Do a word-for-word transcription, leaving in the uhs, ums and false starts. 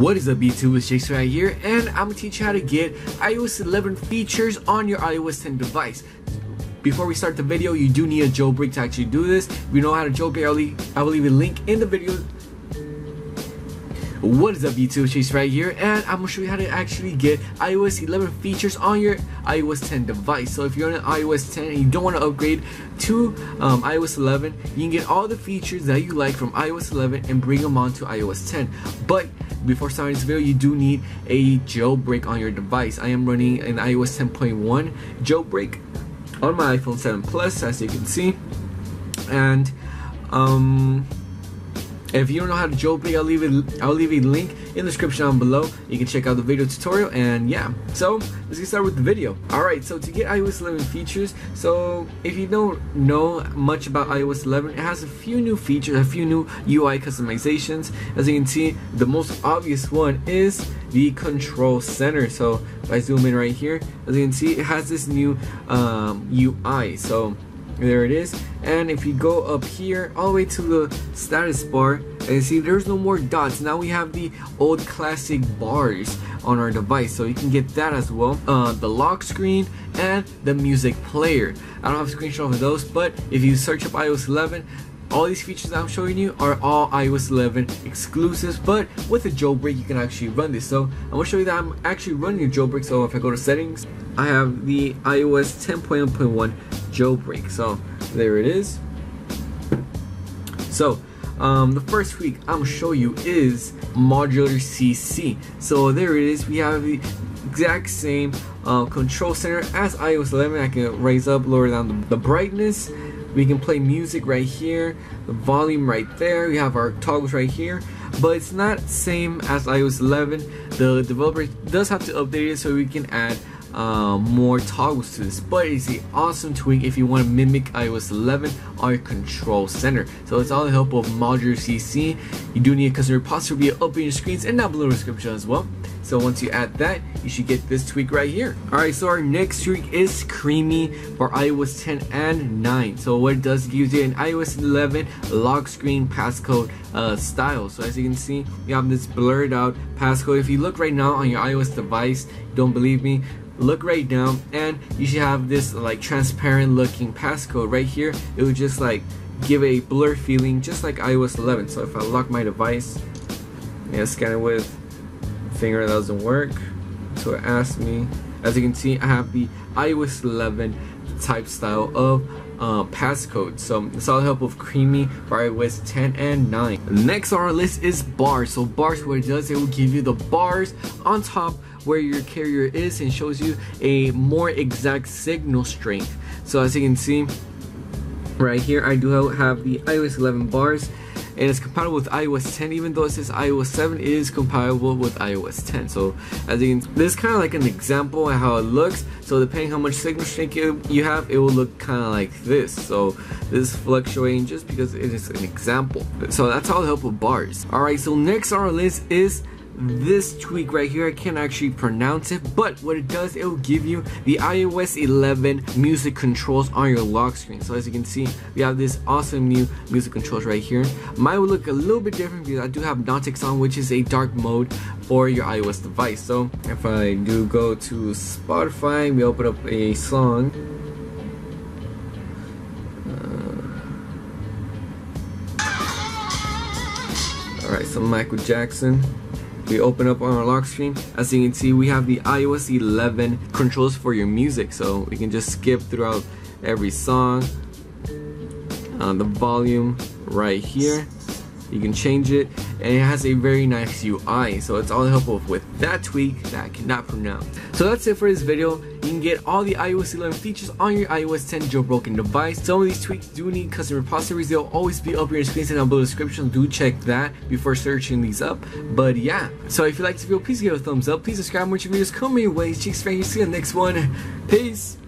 What is up YouTube, it's Jace right here, and I'm going to teach you how to get i O S eleven features on your i O S ten device. Before we start the video, you do need a jailbreak to actually do this. If you know how to jailbreak, I'll leave, I will leave a link in the video. What is up YouTube, it's Chase right here, and I'm going to show you how to actually get i O S eleven features on your i O S ten device. So if you're on an i O S ten and you don't want to upgrade to um, i O S eleven, you can get all the features that you like from i O S eleven and bring them on to i O S ten. But before starting this video, you do need a jailbreak on your device. I am running an i O S ten point one jailbreak on my iPhone seven Plus, as you can see. And um... if you don't know how to jailbreak, I'll leave it. I'll leave a link in the description down below. You can check out the video tutorial, and yeah. So let's get started with the video. All right. So to get i O S eleven features, so if you don't know much about i O S eleven, it has a few new features, a few new U I customizations. As you can see, the most obvious one is the control center. So if I zoom in right here, as you can see, it has this new um, U I. So there it is, and if you go up here all the way to the status bar, and you see there's no more dots. Now we have the old classic bars on our device, so you can get that as well. Uh, the lock screen and the music player. I don't have a screenshot of those, but if you search up i O S eleven, all these features I'm showing you are all i O S eleven exclusives, but with a jailbreak you can actually run this. So I'm gonna show you that I'm actually running a jailbreak. So if I go to settings, I have the i O S ten point one point one jailbreak. So there it is. So um, the first tweak I'm gonna show you is modular C C. So there it is. We have the exact same uh, control center as i O S eleven. I can raise up, lower down the, the brightness. We can play music right here, the volume right there. We have our toggles right here, but it's not same as i O S eleven. The developer does have to update it so we can add uh, more toggles to this. But it's an awesome tweak if you want to mimic i O S eleven on your control center. So it's all the help of modular C C. You do need a custom repository via opening your screens and down below the description as well. So once you add that, you should get this tweak right here. Alright, so our next tweak is creamy for i O S ten and nine. So what it does, it gives you an i O S eleven lock screen passcode uh, style. So as you can see, you have this blurred out passcode. If you look right now on your i O S device, don't believe me, look right now, and you should have this like transparent looking passcode right here. It would just like give a blur feeling, just like i O S eleven. So if I lock my device, yeah, scan it with finger, that doesn't work. So it asked me, as you can see, I have the i O S eleven type style of uh, passcode. So it's all the help of creamy for i O S ten and nine. Next on our list is bars. So bars, what it does, it will give you the bars on top where your carrier is and shows you a more exact signal strength. So as you can see right here, I do have the i O S eleven bars. And it's compatible with i O S ten, even though it says i O S seven, it is compatible with i O S ten. So as you can, this is kind of like an example of how it looks. So depending how much signal strength you have, it will look kind of like this. So this is fluctuating just because it is an example. So that's all the help of bars. Alright, so next on our list is this tweak right here. I can't actually pronounce it, but what it does, it will give you the i O S eleven music controls on your lock screen. So as you can see, we have this awesome new music controls right here. Mine will look a little bit different because I do have Nautix on, which is a dark mode for your i O S device. So if I do go to Spotify, we open up a song. Uh, all right, so Michael Jackson. We open up on our lock screen. As you can see, we have the i O S eleven controls for your music, so we can just skip throughout every song. Uh, the volume right here, you can change it, and it has a very nice U I. So it's all helpful with that tweak that I cannot pronounce. So that's it for this video. You can get all the i O S eleven features on your i O S ten jailbroken device. Some of these tweaks do need custom repositories. They'll always be up on your screen and down below the description. Do check that before searching these up. But yeah, so if you like this video, please give it a thumbs up. Please subscribe more to videos. Come your way. Cheeks, friends. See you in the next one. Peace.